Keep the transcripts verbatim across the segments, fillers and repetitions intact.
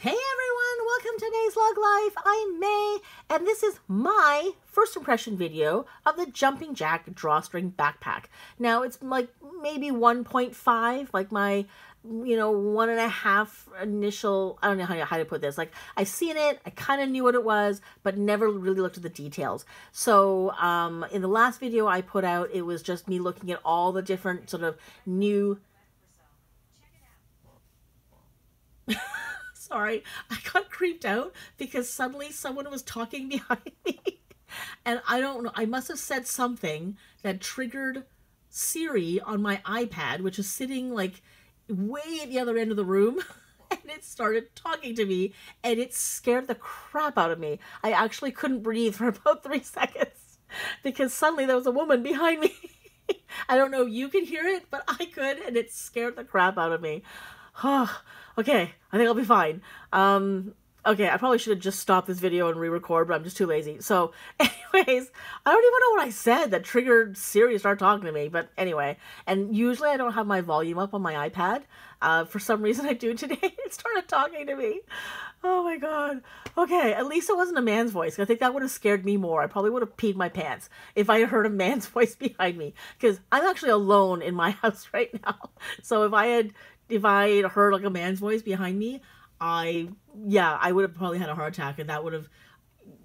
Hey everyone, welcome to May's Lug Life. I'm May, and this is my first impression video of the Jumping Jack Drawstring Backpack. Now it's like maybe one point five, like my, you know, one and a half initial, I don't know how, how to put this. Like, I've seen it, I kind of knew what it was, but never really looked at the details. So um, in the last video I put out, it was just me looking at all the different sort of new... Sorry, I got creeped out because suddenly someone was talking behind me. And I don't know, I must have said something that triggered Siri on my iPad, which is sitting like way at the other end of the room. And it started talking to me and it scared the crap out of me. I actually couldn't breathe for about three seconds because suddenly there was a woman behind me. I don't know if you could hear it, but I could, and it scared the crap out of me. Oh, okay, I think I'll be fine. Um, okay, I probably should have just stopped this video and re-record, but I'm just too lazy. So anyways, I don't even know what I said that triggered Siri to start talking to me, but anyway. And usually I don't have my volume up on my iPad. Uh, for some reason I do today. It started talking to me. Oh my God. Okay, at least it wasn't a man's voice. I think that would have scared me more. I probably would have peed my pants if I heard a man's voice behind me, because I'm actually alone in my house right now. So if I had... If I heard like a man's voice behind me, I, yeah, I would have probably had a heart attack, and that would have,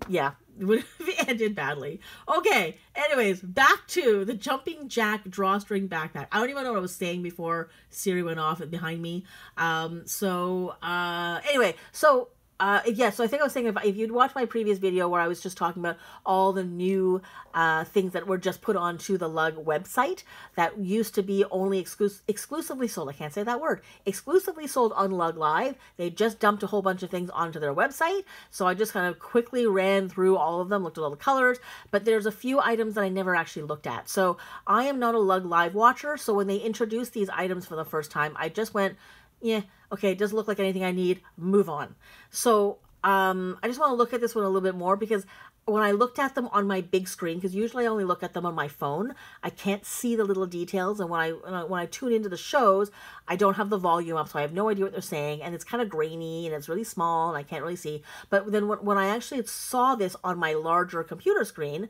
yeah, it would have ended badly. Okay, anyways, back to the Jumping Jack Drawstring Backpack. I don't even know what I was saying before Siri went off behind me. Um, so, uh, anyway, so, uh, yeah, so I think I was saying if, if you'd watched my previous video where I was just talking about all the new uh, things that were just put onto the Lug website that used to be only exclu exclusively sold, I can't say that word, exclusively sold on Lug Live. They just dumped a whole bunch of things onto their website, so I just kind of quickly ran through all of them, looked at all the colors, but there's a few items that I never actually looked at. So I am not a Lug Live watcher, so when they introduced these items for the first time, I just went, yeah, okay, it doesn't look like anything I need, move on. So um, I just want to look at this one a little bit more, because when I looked at them on my big screen, because usually I only look at them on my phone, I can't see the little details, and when I, when I when I tune into the shows, I don't have the volume up, so I have no idea what they're saying, and it's kind of grainy, and it's really small, and I can't really see. But then when, when I actually saw this on my larger computer screen,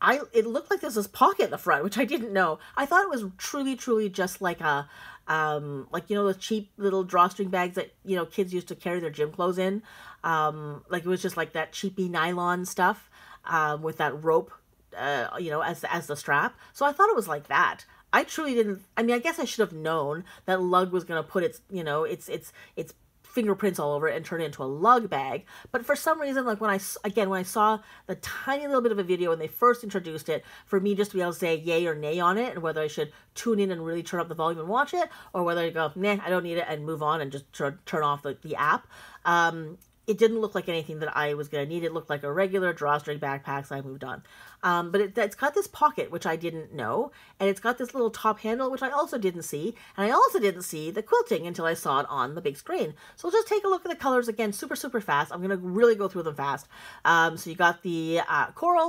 I, it looked like there's this pocket in the front, which I didn't know. I thought it was truly, truly just like a, um, like, you know, those cheap little drawstring bags that, you know, kids used to carry their gym clothes in. Um, like it was just like that cheapy nylon stuff, um, with that rope, uh, you know, as, as the strap. So I thought it was like that. I truly didn't, I mean, I guess I should have known that Lug was going to put its, you know, its, its, its fingerprints all over it and turn it into a lug bag. But for some reason, like when I, again, when I saw the tiny little bit of a video when they first introduced it, for me just to be able to say yay or nay on it, and whether I should tune in and really turn up the volume and watch it, or whether I go, nah, I don't need it and move on and just turn, turn off the, the app. Um, it didn't look like anything that I was going to need. It looked like a regular drawstring backpack, so I moved on. Um, but it, it's got this pocket, which I didn't know, and it's got this little top handle, which I also didn't see, and I also didn't see the quilting until I saw it on the big screen. So we'll just take a look at the colors again, super, super fast. I'm going to really go through them fast. Um, so you got the uh, coral.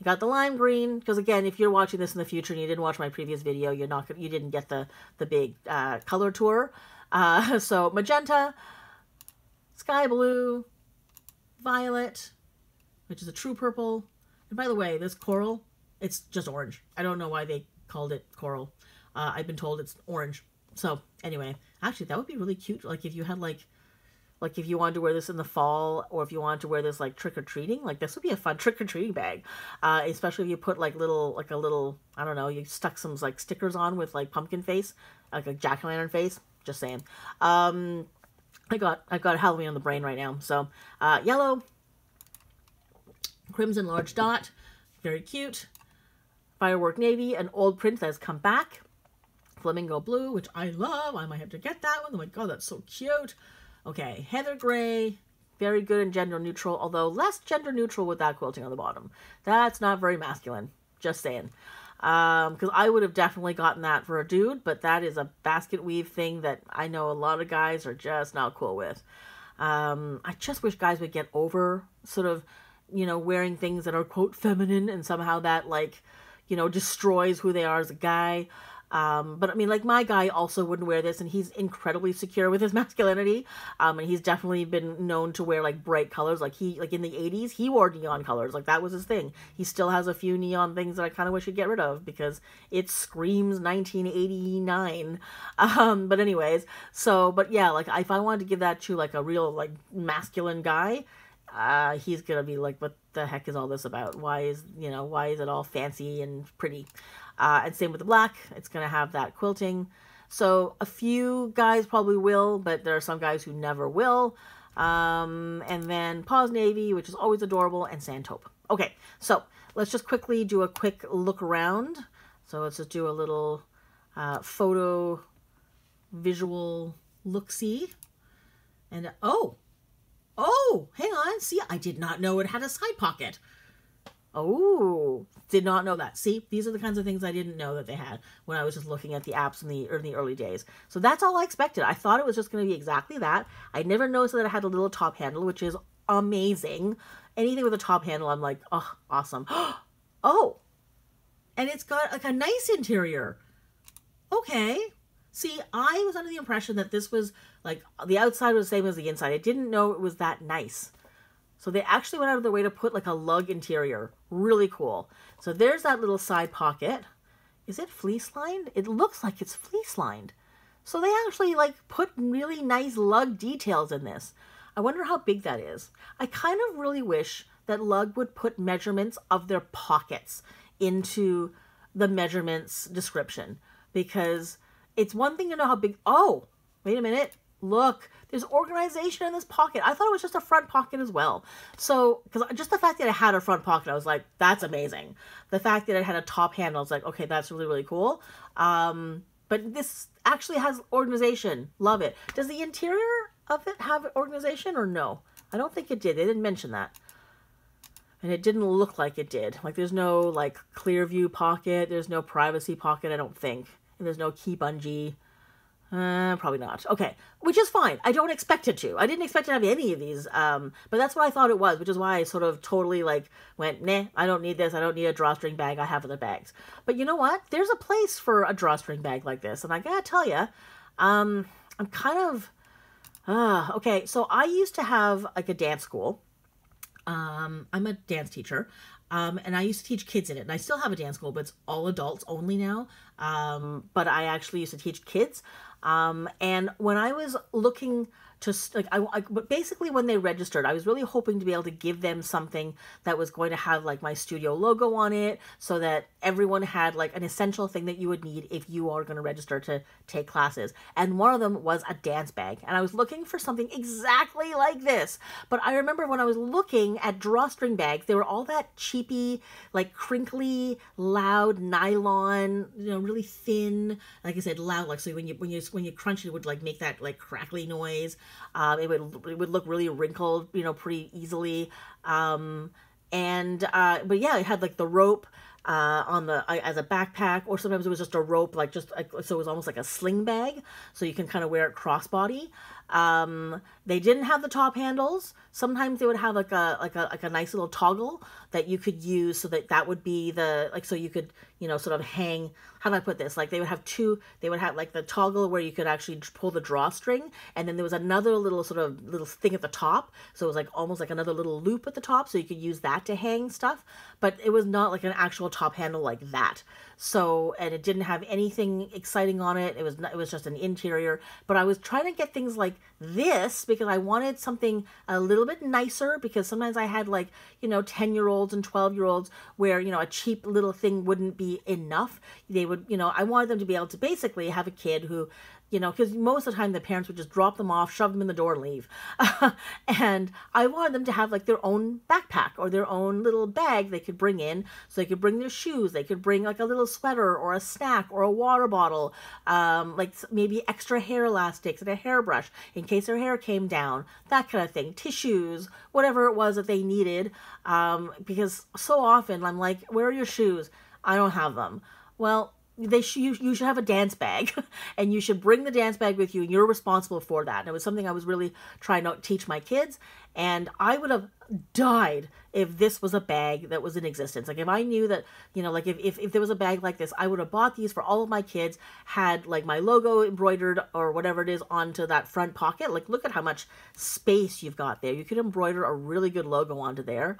You got the lime green, because again, if you're watching this in the future and you didn't watch my previous video, you're not gonna, you didn't get the, the big uh, color tour. Uh, so magenta. Sky blue, violet, which is a true purple. And by the way, this coral, it's just orange. I don't know why they called it coral. Uh, I've been told it's orange. So anyway, actually that would be really cute. Like if you had like, like if you wanted to wear this in the fall, or if you wanted to wear this like trick-or-treating, like this would be a fun trick-or-treating bag. Uh, especially if you put like little, like a little, I don't know, you stuck some like stickers on with like pumpkin face, like a jack-o'-lantern face, just saying. Um... I got, I've got Halloween on the brain right now. So, uh, yellow, crimson large dot, very cute, firework navy, an old print that has come back, flamingo blue, which I love. I might have to get that one. Oh my God, that's so cute. Okay, heather gray, very good and gender neutral, although less gender neutral with that quilting on the bottom. That's not very masculine, just saying. Um, because I would have definitely gotten that for a dude, but that is a basket weave thing that I know a lot of guys are just not cool with. Um, I just wish guys would get over sort of, you know, wearing things that are, quote, feminine, and somehow that, like, you know, destroys who they are as a guy. Um, but I mean, like, my guy also wouldn't wear this, and he's incredibly secure with his masculinity. Um, and he's definitely been known to wear like bright colors. Like he, like in the eighties, he wore neon colors. Like that was his thing. He still has a few neon things that I kind of wish he'd get rid of because it screams nineteen eighty-nine. Um, but anyways, so, but yeah, like if I wanted to give that to like a real like masculine guy, uh, he's gonna be like, what the heck is all this about? Why is, you know, why is it all fancy and pretty? Uh, and same with the black, it's going to have that quilting. So a few guys probably will, but there are some guys who never will. Um, and then Paws Navy, which is always adorable, and Sand Taupe. Okay, so let's just quickly do a quick look around. So let's just do a little uh, photo visual look-see. And oh, oh, hang on. See, I did not know it had a side pocket. Oh, did not know that. See, these are the kinds of things I didn't know that they had when I was just looking at the apps in the, in the early days. So that's all I expected. I thought it was just going to be exactly that. I never noticed that it had a little top handle, which is amazing. Anything with a top handle, I'm like, oh, awesome. Oh, and it's got like a nice interior. Okay. See, I was under the impression that this was like the outside was the same as the inside. I didn't know it was that nice. So they actually went out of their way to put like a lug interior. Really cool. So there's that little side pocket. Is it fleece lined? It looks like it's fleece lined. So they actually like put really nice lug details in this. I wonder how big that is. I kind of really wish that Lug would put measurements of their pockets into the measurements description, because it's one thing to know how big. Oh, wait a minute. Look, there's organization in this pocket. I thought it was just a front pocket as well. So, because just the fact that it had a front pocket, I was like, that's amazing. The fact that it had a top handle, I was like, okay, that's really, really cool. Um, but this actually has organization. Love it. Does the interior of it have organization or no? I don't think it did. They didn't mention that. And it didn't look like it did. Like, there's no, like, clear view pocket. There's no privacy pocket, I don't think. And there's no key bungee. Uh, probably not. Okay, which is fine. I don't expect it to. I didn't expect it to have any of these, um, but that's what I thought it was, which is why I sort of totally, like, went, nah, I don't need this. I don't need a drawstring bag. I have other bags. But you know what? There's a place for a drawstring bag like this, and I gotta tell you, um, I'm kind of... Uh, okay, so I used to have, like, a dance school. Um, I'm a dance teacher. Um, and I used to teach kids in it, and I still have a dance school, but it's all adults only now. Um, but I actually used to teach kids. Um, and when I was looking to, like, I, I, but basically when they registered, I was really hoping to be able to give them something that was going to have like my studio logo on it, so that everyone had like an essential thing that you would need if you are going to register to take classes. And one of them was a dance bag. And I was looking for something exactly like this. But I remember when I was looking at drawstring bags, they were all that cheapy, like crinkly, loud nylon, you know, really thin, like I said, loud, like, so when you, when you when you crunch it, it would like make that like crackly noise. Um, it would it would look really wrinkled, you know, pretty easily. Um, and uh, but yeah, it had like the rope uh, on the uh, as a backpack, or sometimes it was just a rope, like just like, so it was almost like a sling bag, so you can kind of wear it crossbody. Um, they didn't have the top handles. Sometimes they would have like a like a like a nice little toggle that you could use, so that that would be the like so you could you know sort of hang. How do I put this? Like they would have two. They would have like the toggle where you could actually pull the drawstring, and then there was another little sort of little thing at the top. So it was like almost like another little loop at the top, so you could use that to hang stuff. But it was not like an actual top handle like that. So, and it didn't have anything exciting on it. It was not, it was just an interior. But I was trying to get things like this because I wanted something a little bit nicer, because sometimes I had like, you know, ten year olds and twelve year olds where, you know, a cheap little thing wouldn't be enough. They would, you know, I wanted them to be able to basically have a kid who, you know, because most of the time the parents would just drop them off, shove them in the door, and leave. And I wanted them to have like their own backpack or their own little bag they could bring in. So they could bring their shoes. They could bring like a little sweater or a snack or a water bottle, um, like maybe extra hair elastics and a hairbrush in case their hair came down, that kind of thing. Tissues, whatever it was that they needed. Um, because so often I'm like, where are your shoes? I don't have them. Well, They sh you, you should have a dance bag, and you should bring the dance bag with you, and you're responsible for that. And it was something I was really trying to teach my kids, and I would have died if this was a bag that was in existence. Like if I knew that, you know, like if, if, if there was a bag like this, I would have bought these for all of my kids, had like my logo embroidered or whatever it is onto that front pocket. Like look at how much space you've got there. You could embroider a really good logo onto there.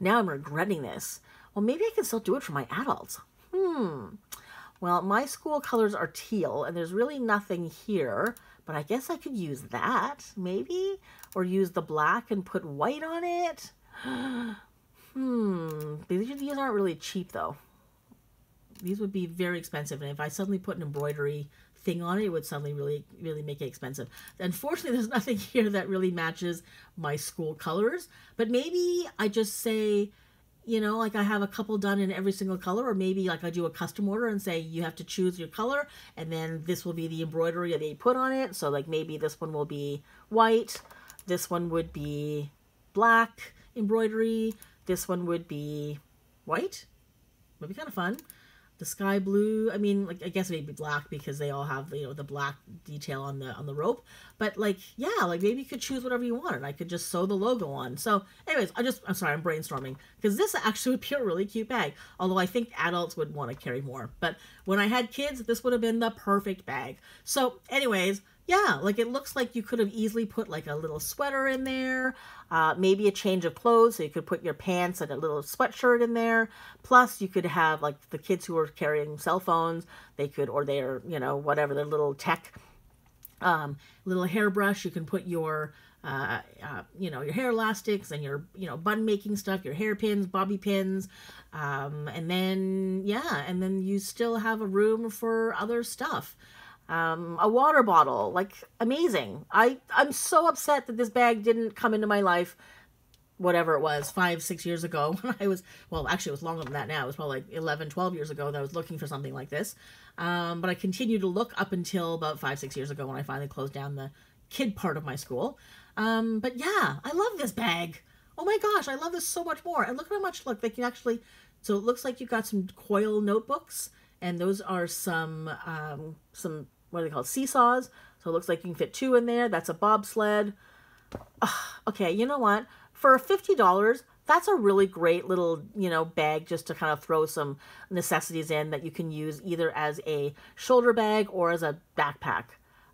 Now I'm regretting this. Well, maybe I can still do it for my adults. Hmm. Well, my school colors are teal and there's really nothing here, but I guess I could use that maybe, or use the black and put white on it. Hmm, these aren't really cheap though. These would be very expensive, and if I suddenly put an embroidery thing on it, it would suddenly really, really make it expensive. Unfortunately, there's nothing here that really matches my school colors, but maybe I just say, you know, like I have a couple done in every single color, or maybe like I do a custom order and say you have to choose your color and then this will be the embroidery that they put on it. So like maybe this one will be white, this one would be black embroidery, this one would be white. Would be kind of fun. The sky blue, I mean, like I guess it would be black because they all have, you know, the black detail on the on the rope. But like, yeah, like maybe you could choose whatever you want, and I could just sew the logo on. So anyways, I just, I'm sorry, I'm brainstorming, because this actually would be a really cute bag. Although I think adults would want to carry more. But when I had kids, this would have been the perfect bag. So anyways, yeah, like it looks like you could have easily put like a little sweater in there, uh, maybe a change of clothes. So you could put your pants and a little sweatshirt in there. Plus you could have like the kids who are carrying cell phones, they could, or their, you know, whatever, their little tech, um, little hairbrush. You can put your, uh, uh, you know, your hair elastics and your, you know, bun making stuff, your hairpins, bobby pins. Um, and then, yeah, and then you still have a room for other stuff. Um, a water bottle, like amazing. I, I'm so upset that this bag didn't come into my life, whatever it was, five, six years ago when I was, well, actually it was longer than that now. It was probably like eleven, twelve years ago that I was looking for something like this. Um, but I continued to look up until about five, six years ago when I finally closed down the kid part of my school. Um, but yeah, I love this bag. Oh my gosh, I love this so much more. And look at how much, look, like you actually, so it looks like you've got some coil notebooks, and those are some, um, some, what are they called? Seesaws. So it looks like you can fit two in there. That's a bobsled. Ugh, okay, you know what? For fifty dollars, that's a really great little, you know, bag just to kind of throw some necessities in that you can use either as a shoulder bag or as a backpack.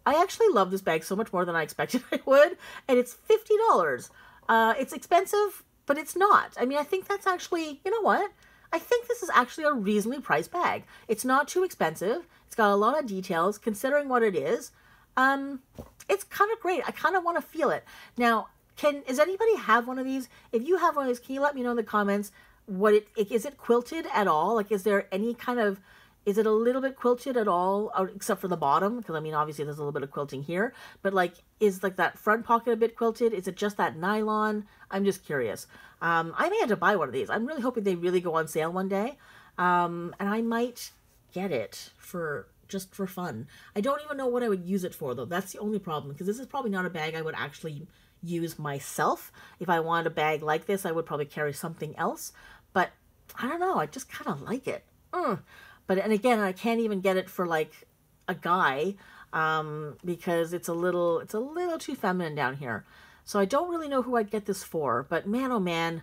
I actually love this bag so much more than I expected I would, and it's fifty dollars. Uh, it's expensive, but it's not. I mean, I think that's actually, you know what? I think this is actually a reasonably priced bag. It's not too expensive. It's got a lot of details considering what it is. Um, it's kind of great. I kind of want to feel it. Now, can, does anybody have one of these? If you have one of these, can you let me know in the comments what it, is it quilted at all? Like, is there any kind of, is it a little bit quilted at all, except for the bottom? Because I mean, obviously there's a little bit of quilting here, but like, is like that front pocket a bit quilted? Is it just that nylon? I'm just curious. Um, I may have to buy one of these. I'm really hoping they really go on sale one day. Um, and I might get it for just for fun. I don't even know what I would use it for though. That's the only problem, because this is probably not a bag I would actually use myself. If I wanted a bag like this, I would probably carry something else, but I don't know. I just kind of like it. Mm. But, and again, I can't even get it for like a guy um, because it's a little, it's a little too feminine down here. So I don't really know who I'd get this for, but man, oh man,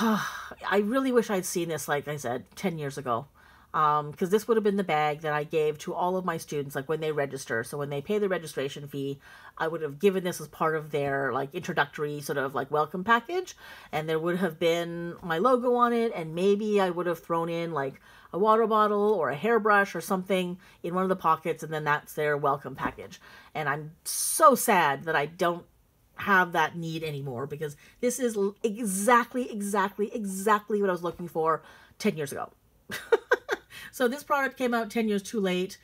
I really wish I'd seen this, like I said, ten years ago. Um, because this would have been the bag that I gave to all of my students, like when they register. So when they pay the registration fee, I would have given this as part of their like introductory sort of like welcome package. And there would have been my logo on it. And maybe I would have thrown in like a water bottle or a hairbrush or something in one of the pockets. And then that's their welcome package. And I'm so sad that I don't have that need anymore, because this is exactly, exactly, exactly what I was looking for ten years ago. So this product came out ten years too late.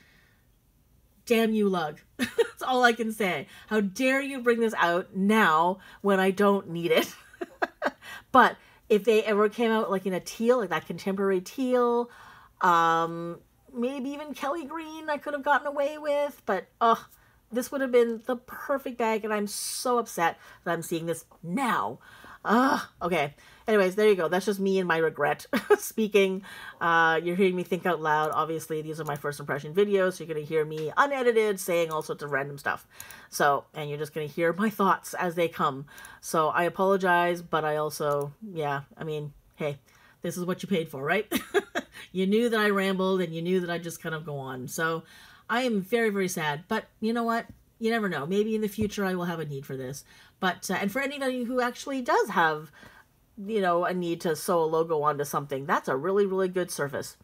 Damn you, Lug. That's all I can say. How dare you bring this out now when I don't need it. But if they ever came out like in a teal, like that contemporary teal, um, maybe even Kelly green I could have gotten away with. But ugh, this would have been the perfect bag, and I'm so upset that I'm seeing this now. Ugh, okay. Anyways, there you go. That's just me and my regret speaking. Uh, you're hearing me think out loud. Obviously, these are my first impression videos. So you're going to hear me unedited saying all sorts of random stuff. So, and you're just going to hear my thoughts as they come. So I apologize, but I also, yeah, I mean, hey, this is what you paid for, right? You knew that I rambled and you knew that I just kind of go on. So I am very, very sad, but you know what? You never know. Maybe in the future I will have a need for this. But, uh, and for anybody who actually does have, you know, a need to sew a logo onto something, that's a really, really good surface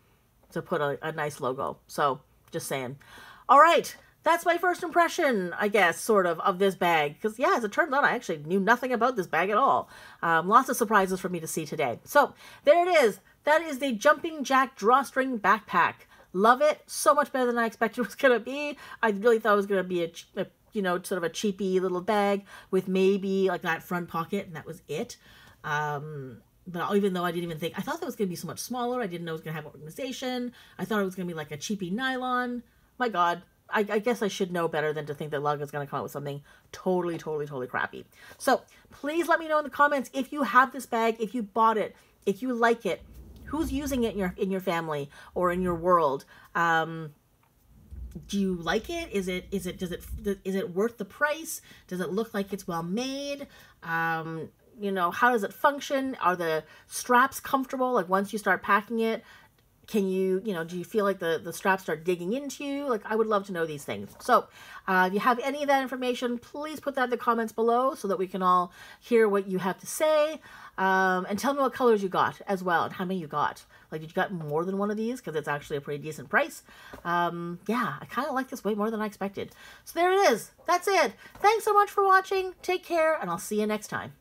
to put a, a nice logo. So just saying. All right. That's my first impression, I guess, sort of, of this bag. Because, yeah, as it turns out, I actually knew nothing about this bag at all. Um, lots of surprises for me to see today. So there it is. That is the Jumping Jack Drawstring Backpack. Love it. So much better than I expected it was going to be. I really thought it was going to be a, a, you know, sort of a cheapy little bag with maybe like that front pocket, and that was it. Um, but even though I didn't even think, I thought that was going to be so much smaller. I didn't know it was going to have organization. I thought it was going to be like a cheapy nylon. My God. I, I guess I should know better than to think that Lug is going to come up with something totally, totally, totally crappy. So please let me know in the comments if you have this bag, if you bought it, if you like it, who's using it in your in your family or in your world. Um, do you like it? Is it is it does it is it worth the price? Does it look like it's well made? Um, you know, how does it function? Are the straps comfortable? Like once you start packing it. Can you, you know, do you feel like the, the straps start digging into you? Like, I would love to know these things. So uh, if you have any of that information, please put that in the comments below so that we can all hear what you have to say. Um, and tell me what colors you got as well and how many you got. Like, did you got more than one of these? Because it's actually a pretty decent price. Um, yeah, I kind of like this way more than I expected. So there it is. That's it. Thanks so much for watching. Take care, and I'll see you next time.